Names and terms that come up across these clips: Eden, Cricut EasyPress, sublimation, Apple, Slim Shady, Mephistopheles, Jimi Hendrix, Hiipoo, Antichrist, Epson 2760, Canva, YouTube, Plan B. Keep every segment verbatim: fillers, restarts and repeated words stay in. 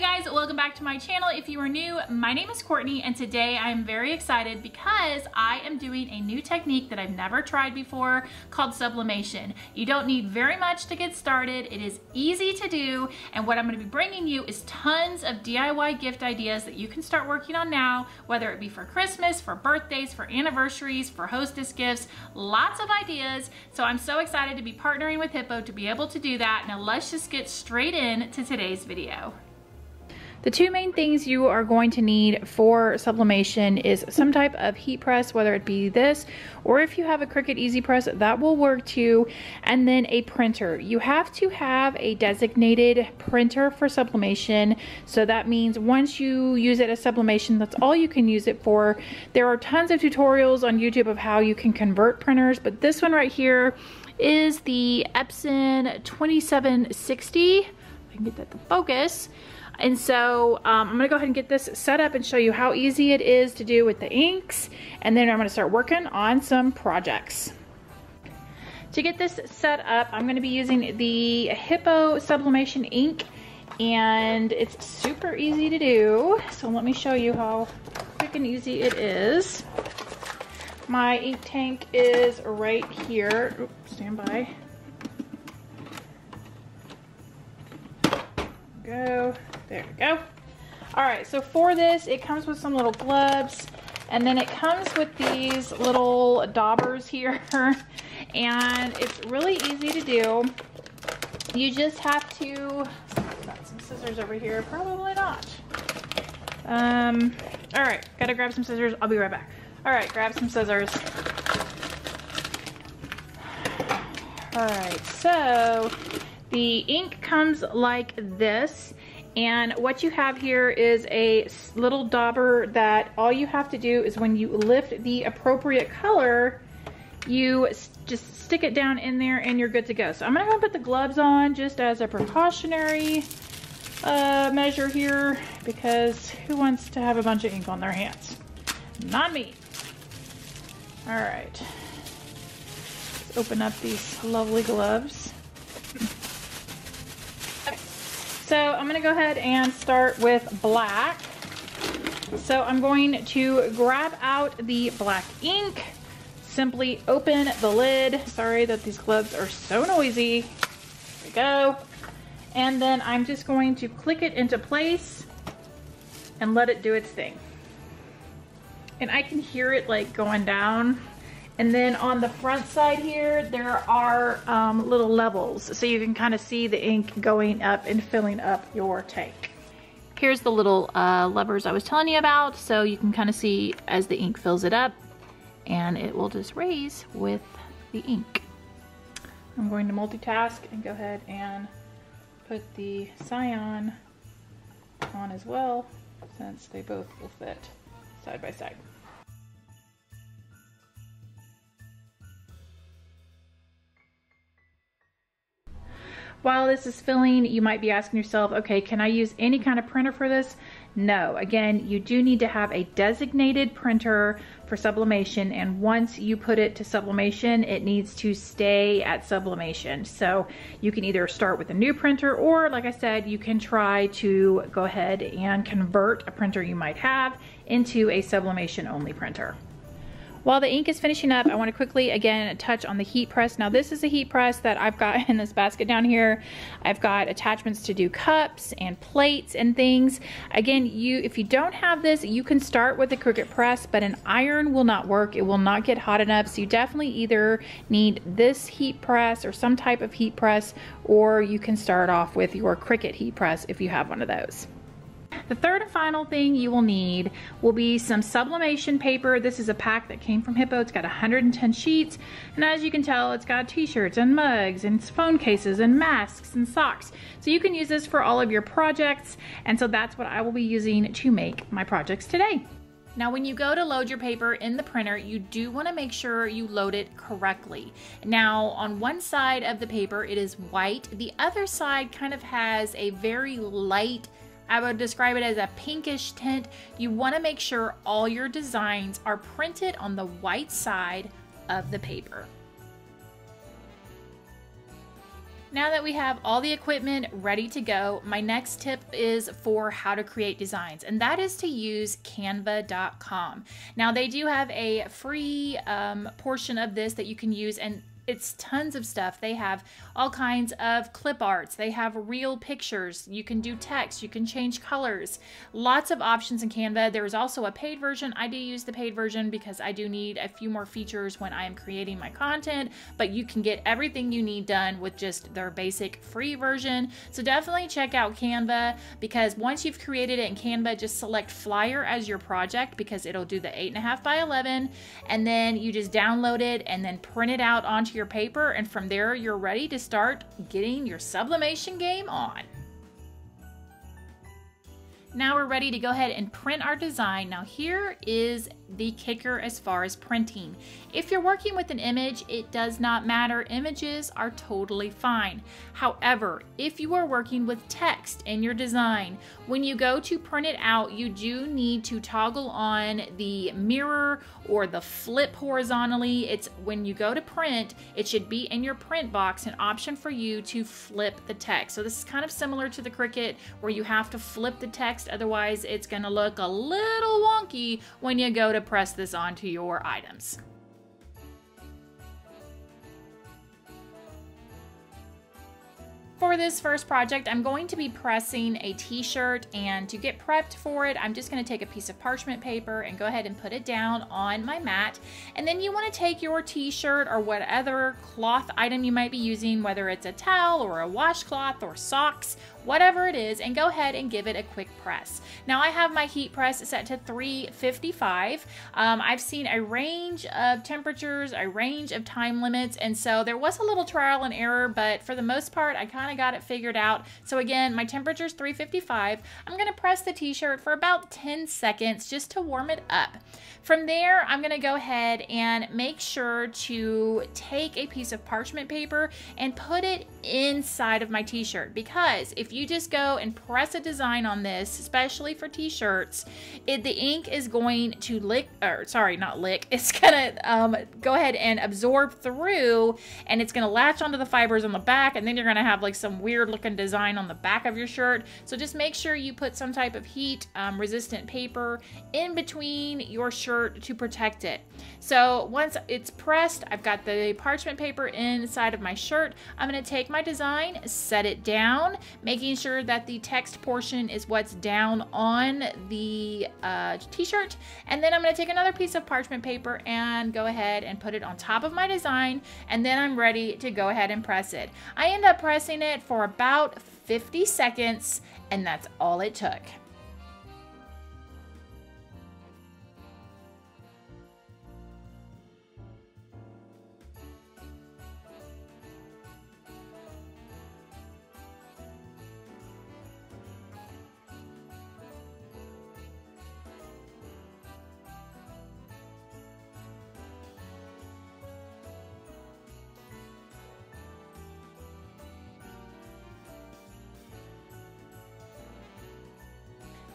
Hey guys, welcome back to my channel. If you are new, my name is Courtney and today I am very excited because I am doing a new technique that I've never tried before called sublimation. You don't need very much to get started. It is easy to do, and what I'm going to be bringing you is tons of D I Y gift ideas that you can start working on now, whether it be for Christmas, for birthdays, for anniversaries, for hostess gifts, lots of ideas. So I'm so excited to be partnering with Hiipoo to be able to do that. Now let's just get straight in to today's video. The two main things you are going to need for sublimation is some type of heat press, whether it be this, or if you have a Cricut EasyPress, that will work too, and then a printer. You have to have a designated printer for sublimation, so that means once you use it as sublimation, that's all you can use it for. There are tons of tutorials on YouTube of how you can convert printers, but this one right here is the Epson twenty-seven sixty. If I can get that to focus. And so um, I'm gonna go ahead and get this set up and show you how easy it is to do with the inks. And then I'm gonna start working on some projects. To get this set up, I'm gonna be using the Hiipoo sublimation ink, and it's super easy to do. So let me show you how quick and easy it is. My ink tank is right here. Oops, stand by. Go. There we go. All right, so for this, it comes with some little gloves, and then it comes with these little daubers here, and it's really easy to do. You just have to, I've got some scissors over here, probably not. Um, all right, gotta grab some scissors, I'll be right back. All right, grab some scissors. All right, so the ink comes like this. And what you have here is a little dauber that all you have to do is when you lift the appropriate color, you just stick it down in there and you're good to go. So I'm gonna put the gloves on just as a precautionary uh, measure here, because who wants to have a bunch of ink on their hands? Not me. All right, let's open up these lovely gloves. So I'm gonna go ahead and start with black. So I'm going to grab out the black ink, simply open the lid. Sorry that these gloves are so noisy. There we go. And then I'm just going to click it into place and let it do its thing. And I can hear it like going down. And then on the front side here, there are um, little levels. So you can kind of see the ink going up and filling up your tank. Here's the little uh, levers I was telling you about. So you can kind of see as the ink fills it up, and it will just raise with the ink. I'm going to multitask and go ahead and put the cyan on as well, since they both will fit side by side. While this is filling, you might be asking yourself, okay, can I use any kind of printer for this? No, again, you do need to have a designated printer for sublimation, and once you put it to sublimation, it needs to stay at sublimation. So you can either start with a new printer, or like I said, you can try to go ahead and convert a printer you might have into a sublimation only printer. While the ink is finishing up, I want to quickly again touch on the heat press. Now this is a heat press that I've got in this basket down here. I've got attachments to do cups and plates and things. Again, you if you don't have this, you can start with a Cricut press, but an iron will not work. It will not get hot enough. So you definitely either need this heat press or some type of heat press, or you can start off with your Cricut heat press if you have one of those. The third and final thing you will need will be some sublimation paper. This is a pack that came from Hiipoo. It's got one hundred ten sheets, and as you can tell, it's got t-shirts and mugs and phone cases and masks and socks. So you can use this for all of your projects, and so that's what I will be using to make my projects today. Now when you go to load your paper in the printer, you do want to make sure you load it correctly. Now on one side of the paper it is white, the other side kind of has a very light, I would describe it as a pinkish tint. You want to make sure all your designs are printed on the white side of the paper. Now that we have all the equipment ready to go, my next tip is for how to create designs, and that is to use canva dot com. Now they do have a free um, portion of this that you can use, and it's tons of stuff. They have all kinds of clip arts. They have real pictures. You can do text. You can change colors. Lots of options in Canva. There is also a paid version. I do use the paid version because I do need a few more features when I am creating my content, but you can get everything you need done with just their basic free version. So definitely check out Canva, because once you've created it in Canva, just select Flyer as your project, because it'll do the eight and a half by eleven, and then you just download it and then print it out onto your your paper, and from there you're ready to start getting your sublimation game on. Now we're ready to go ahead and print our design. Now here is the kicker as far as printing. If you're working with an image, it does not matter. Images are totally fine. However, if you are working with text in your design, when you go to print it out, you do need to toggle on the mirror or the flip horizontally. It's when you go to print, it should be in your print box an option for you to flip the text. So this is kind of similar to the Cricut, where you have to flip the text, otherwise it's going to look a little wonky when you go to press this onto your items. For this first project, I'm going to be pressing a t-shirt, and to get prepped for it, I'm just going to take a piece of parchment paper and go ahead and put it down on my mat. And then you want to take your t-shirt or what other cloth item you might be using, whether it's a towel or a washcloth or socks, whatever it is, and go ahead and give it a quick press. Now I have my heat press set to three fifty-five. Um, I've seen a range of temperatures, a range of time limits, and so there was a little trial and error, but for the most part, I kind of got it figured out. So again, my temperature is three fifty-five. I'm gonna press the t-shirt for about ten seconds just to warm it up. From there, I'm gonna go ahead and make sure to take a piece of parchment paper and put it inside of my t-shirt, because if If you just go and press a design on this, especially for t-shirts, it the ink is going to lick, or sorry, not lick, it's gonna um, go ahead and absorb through, and it's gonna latch onto the fibers on the back, and then you're gonna have like some weird looking design on the back of your shirt. So just make sure you put some type of heat um, resistant paper in between your shirt to protect it. So once it's pressed, I've got the parchment paper inside of my shirt. I'm gonna take my design, set it down, make making sure that the text portion is what's down on the uh, t-shirt, and then I'm going to take another piece of parchment paper and go ahead and put it on top of my design, and then I'm ready to go ahead and press it. I end up pressing it for about fifty seconds, and that's all it took.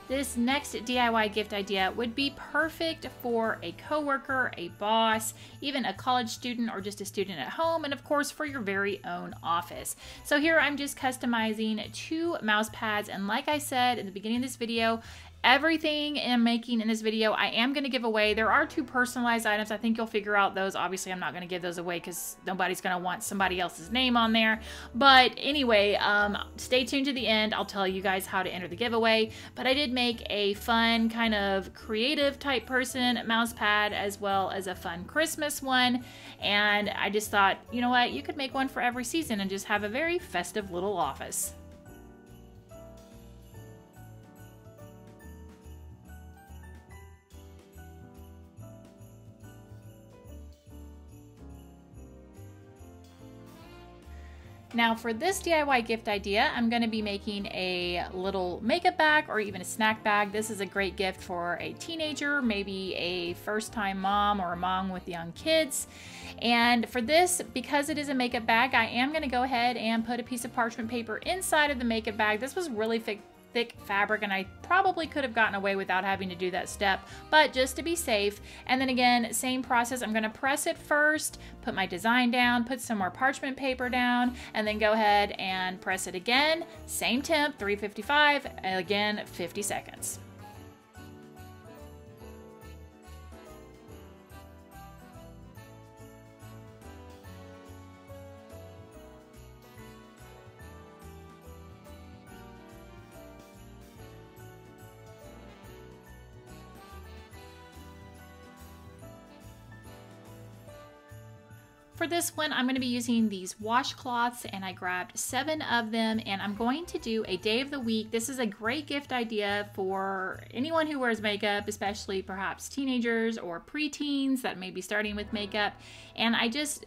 This next D I Y gift idea would be perfect for a coworker, a boss, even a college student, or just a student at home, and of course for your very own office. So here I'm just customizing two mouse pads, and like I said in the beginning of this video, everything I'm making in this video, I am going to give away. There are two personalized items. I think you'll figure out those. Obviously, I'm not going to give those away because nobody's going to want somebody else's name on there. But anyway, um, stay tuned to the end. I'll tell you guys how to enter the giveaway. But I did make a fun kind of creative type person mouse pad, as well as a fun Christmas one. And I just thought, you know what? You could make one for every season and just have a very festive little office. Now for this D I Y gift idea, I'm going to be making a little makeup bag or even a snack bag. This is a great gift for a teenager, maybe a first-time mom or a mom with young kids. And for this, because it is a makeup bag, I am going to go ahead and put a piece of parchment paper inside of the makeup bag. This was really thick. thick fabric, and I probably could have gotten away without having to do that step, but just to be safe. And then again, same process. I'm gonna press it first, put my design down, put some more parchment paper down, and then go ahead and press it again. Same temp, three fifty-five, again, fifty seconds. For this one, I'm going to be using these washcloths, and I grabbed seven of them, and I'm going to do a day of the week. This is a great gift idea for anyone who wears makeup, especially perhaps teenagers or preteens that may be starting with makeup. And I just,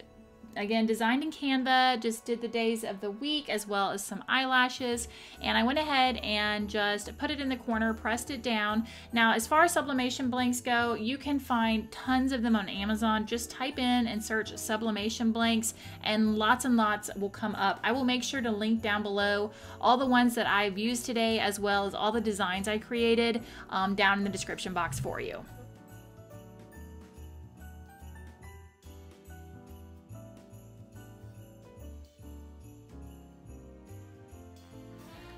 again, designed in Canva, just did the days of the week as well as some eyelashes, and I went ahead and just put it in the corner, pressed it down. Now, as far as sublimation blanks go, you can find tons of them on Amazon. Just type in and search sublimation blanks, and lots and lots will come up. I will make sure to link down below all the ones that I've used today, as well as all the designs I created um, down in the description box for you.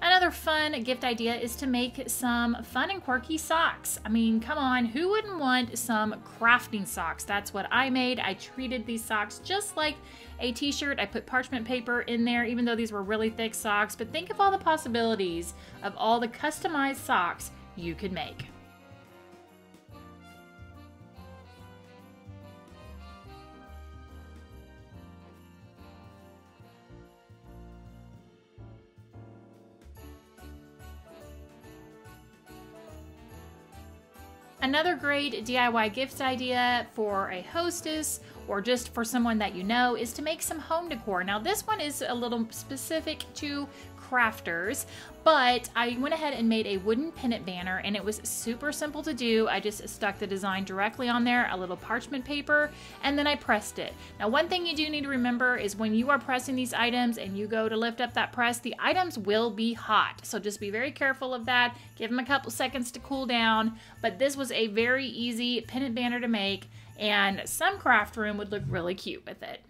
Another fun gift idea is to make some fun and quirky socks. I mean, come on, who wouldn't want some crafting socks? That's what I made. I treated these socks just like a t-shirt. I put parchment paper in there, even though these were really thick socks, but think of all the possibilities of all the customized socks you could make. Another great D I Y gift idea for a hostess or just for someone that you know is to make some home decor. Now, this one is a little specific to crafters, but I went ahead and made a wooden pennant banner, and it was super simple to do. I just stuck the design directly on there, a little parchment paper, and then I pressed it. Now, one thing you do need to remember is when you are pressing these items and you go to lift up that press, the items will be hot. So just be very careful of that. Give them a couple seconds to cool down, but this was a very easy pennant banner to make, and some craft room would look really cute with it.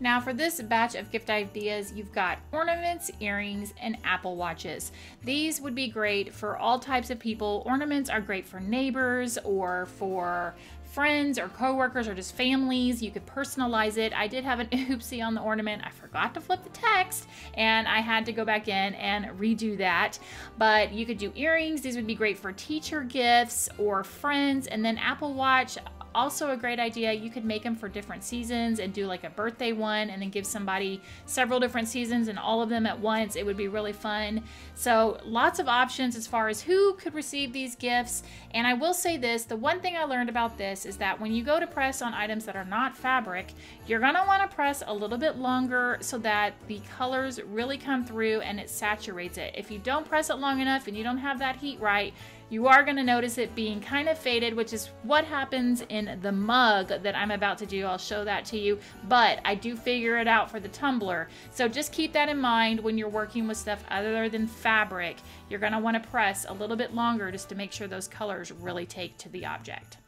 Now for this batch of gift ideas, you've got ornaments, earrings, and Apple watches. These would be great for all types of people. Ornaments are great for neighbors or for friends or coworkers or just families. You could personalize it. I did have an oopsie on the ornament. I forgot to flip the text, and I had to go back in and redo that. But you could do earrings. These would be great for teacher gifts or friends. And then Apple Watch, also a great idea. You could make them for different seasons and do like a birthday one, and then give somebody several different seasons and all of them at once. It would be really fun. So lots of options as far as who could receive these gifts. And I will say this, the one thing I learned about this is that when you go to press on items that are not fabric, you're gonna wanna press a little bit longer so that the colors really come through and it saturates it. If you don't press it long enough and you don't have that heat right, you are gonna notice it being kind of faded, which is what happens in the mug that I'm about to do. I'll show that to you, but I do figure it out for the tumbler. So just keep that in mind when you're working with stuff other than fabric. You're gonna wanna press a little bit longer just to make sure those colors really take to the object.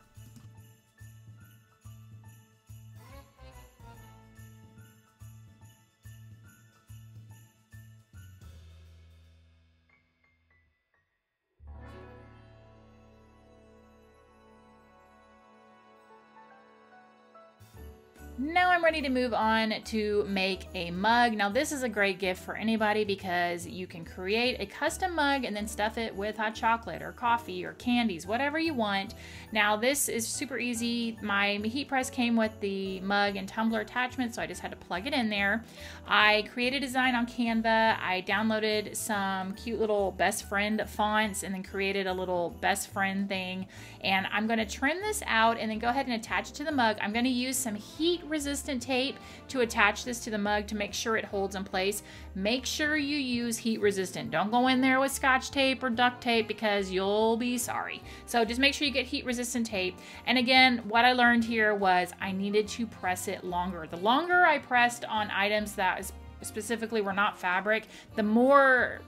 Now I'm ready to move on to make a mug. Now this is a great gift for anybody because you can create a custom mug and then stuff it with hot chocolate or coffee or candies, whatever you want. Now this is super easy. My Hiipoo came with the mug and tumbler attachment, so I just had to plug it in there. I created a design on Canva. I downloaded some cute little best friend fonts and then created a little best friend thing. And I'm gonna trim this out and then go ahead and attach it to the mug. I'm gonna use some heat resistant tape to attach this to the mug to make sure it holds in place. Make sure you use heat resistant. Don't go in there with scotch tape or duct tape because you'll be sorry. So just make sure you get heat resistant tape. And again, what I learned here was I needed to press it longer. The longer I pressed on items that specifically were not fabric, the more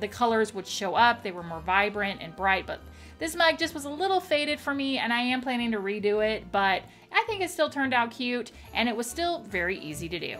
the colors would show up. They were more vibrant and bright, but this mug just was a little faded for me, and I am planning to redo it, but I think it still turned out cute, and it was still very easy to do.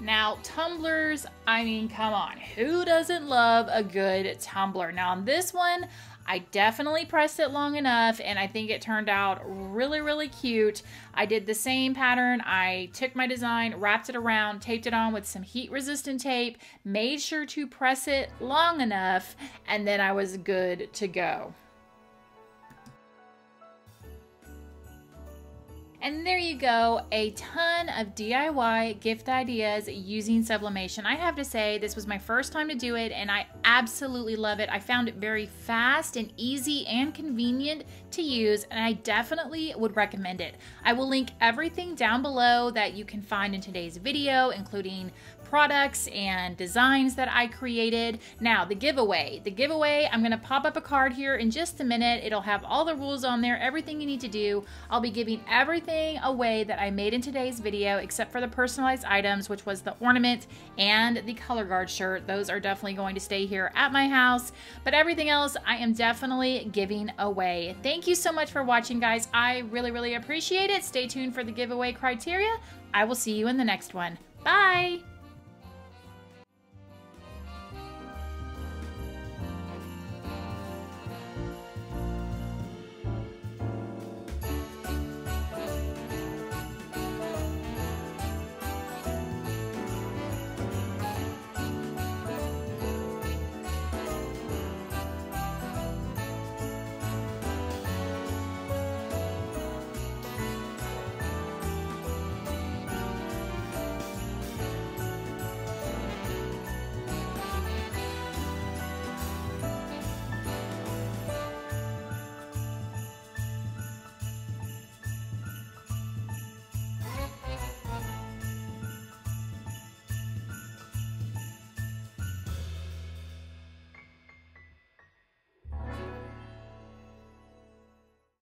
Now, tumblers, I mean, come on, who doesn't love a good tumbler? Now on this one, I definitely pressed it long enough and I think it turned out really, really cute. I did the same pattern. I took my design, wrapped it around, taped it on with some heat resistant tape, made sure to press it long enough, and then I was good to go. And there you go, a ton of D I Y gift ideas using sublimation. I have to say, this was my first time to do it and I absolutely love it. I found it very fast and easy and convenient to use, and I definitely would recommend it. I will link everything down below that you can find in today's video, including products and designs that I created. Now the giveaway, the giveaway, I'm gonna pop up a card here in just a minute. It'll have all the rules on there, everything you need to do. I'll be giving everything away that I made in today's video, except for the personalized items, which was the ornament and the color guard shirt. Those are definitely going to stay here at my house, but everything else I am definitely giving away. Thank you so much for watching, guys. I really, really appreciate it. Stay tuned for the giveaway criteria. I will see you in the next one. Bye.